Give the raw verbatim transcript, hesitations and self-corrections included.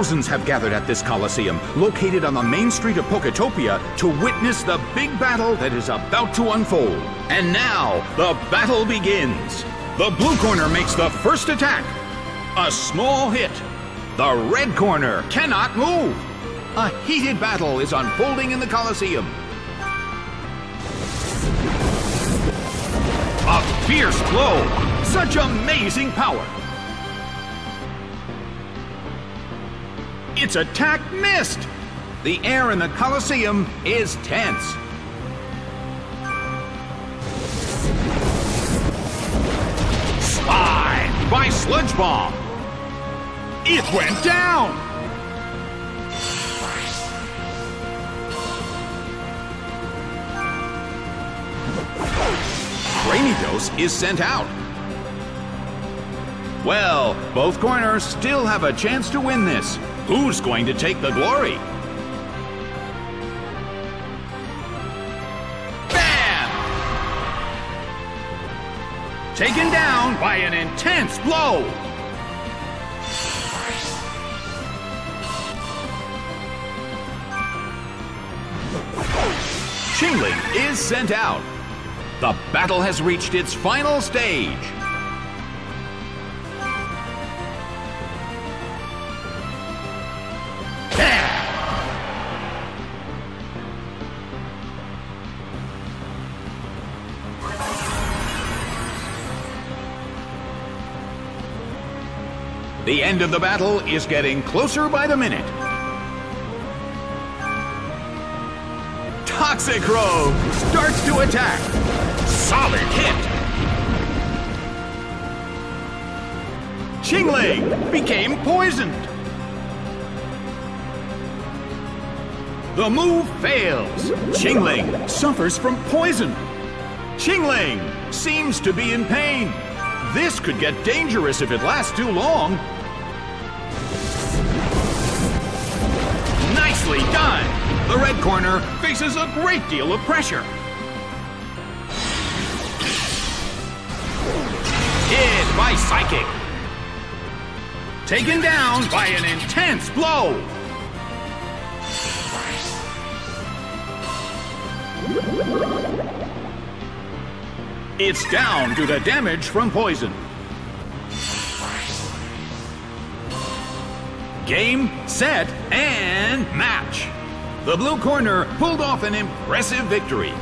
Thousands have gathered at this Coliseum, located on the main street of Poketopia, to witness the big battle that is about to unfold. And now, the battle begins. The blue corner makes the first attack. A small hit. The red corner cannot move. A heated battle is unfolding in the Coliseum. A fierce blow. Such amazing power. Its attack missed! The air in the Coliseum is tense. Slide by Sludge Bomb. It went down! Grainy Dose is sent out. Well, both corners still have a chance to win this. Who's going to take the glory? Bam! Taken down by an intense blow. Chingling is sent out. The battle has reached its final stage. The end of the battle is getting closer by the minute. Toxicroak starts to attack. Solid hit. Chingling became poisoned. The move fails. Chingling suffers from poison. Chingling seems to be in pain. This could get dangerous if it lasts too long. Nicely done! The red corner faces a great deal of pressure. Hit by Psychic. Taken down by an intense blow. It's down due to damage from poison. Game, set, and match. The blue corner pulled off an impressive victory.